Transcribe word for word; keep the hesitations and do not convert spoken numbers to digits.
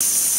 You